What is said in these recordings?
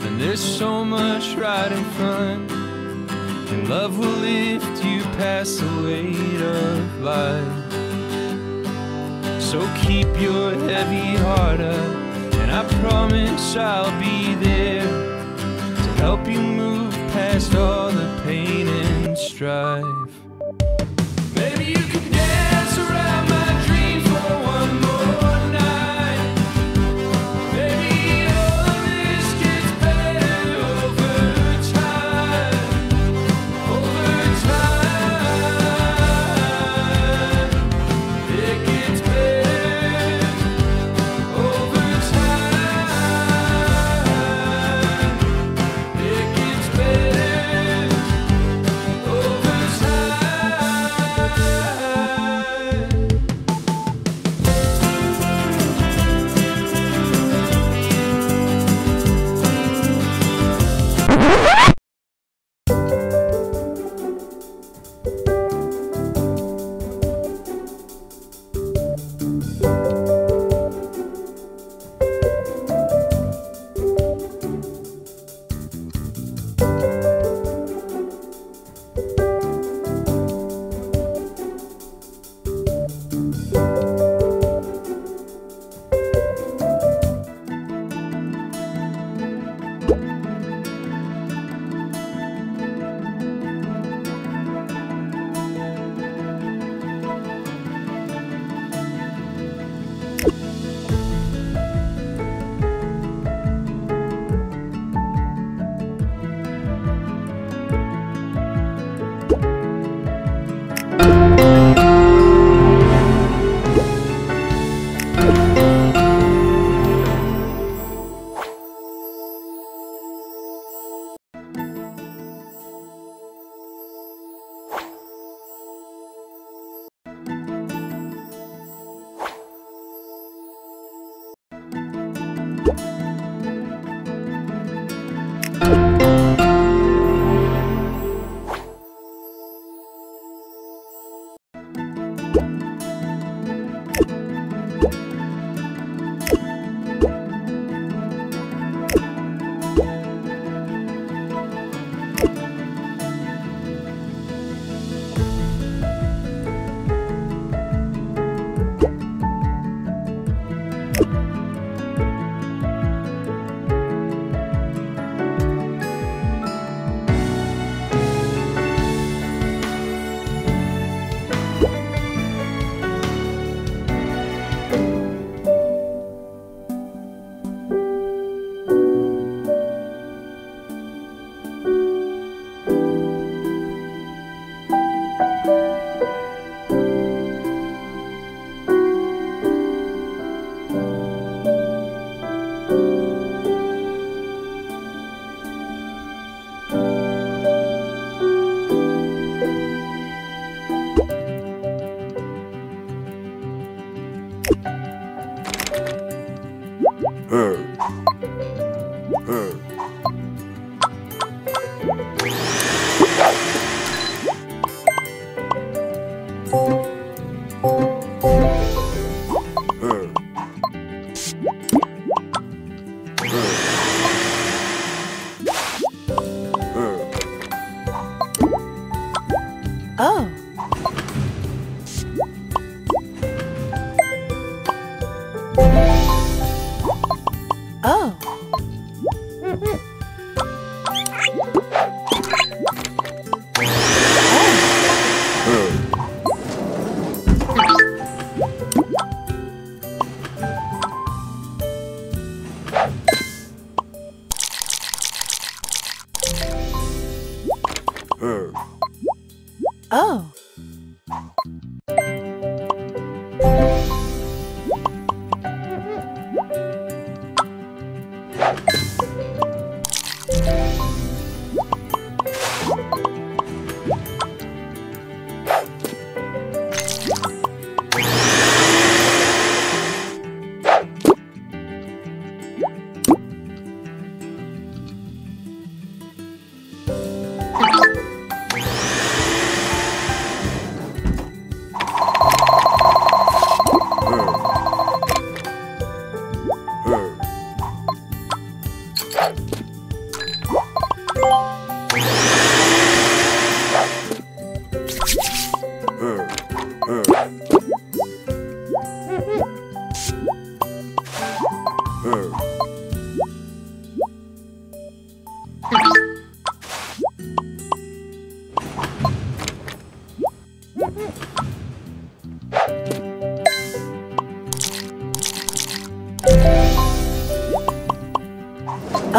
And there's so much right in front, and love will lift you past the weight of life. So keep your heavy heart up, and I promise I'll be there to help you move past all the pain and strife. Maybe you can dance around my dream for one more. Oh. Oh. Oh. Oh. Oh. Oh. Oh. Oh. Oh. Oh. Oh. Oh. Oh.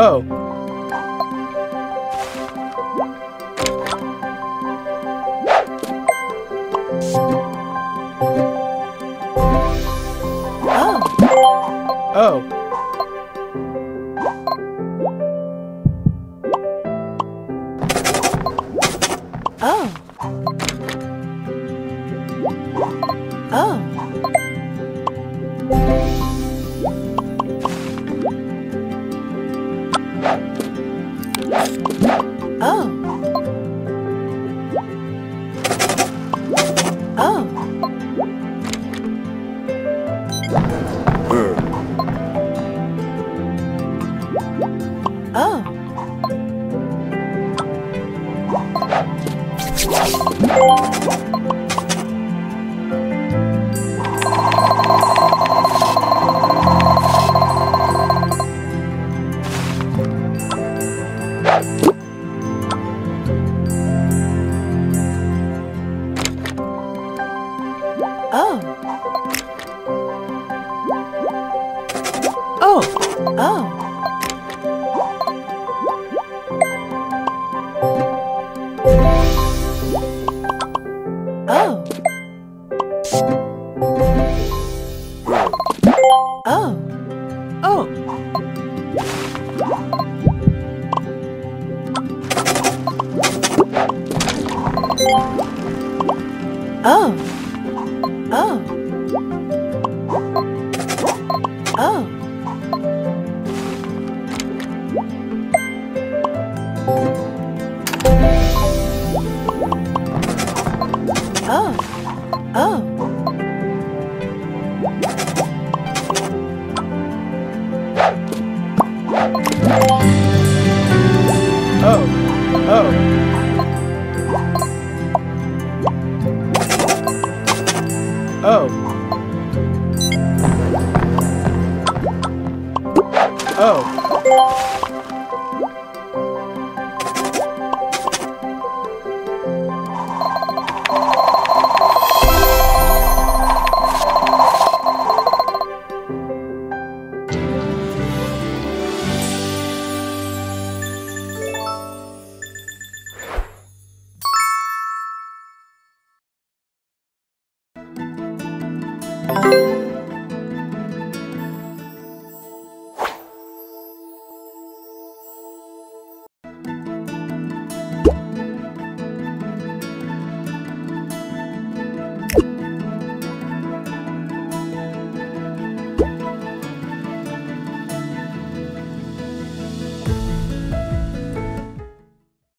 Oh. Oh. Oh. Oh. Oh. Oh. Oh. Oh. Oh.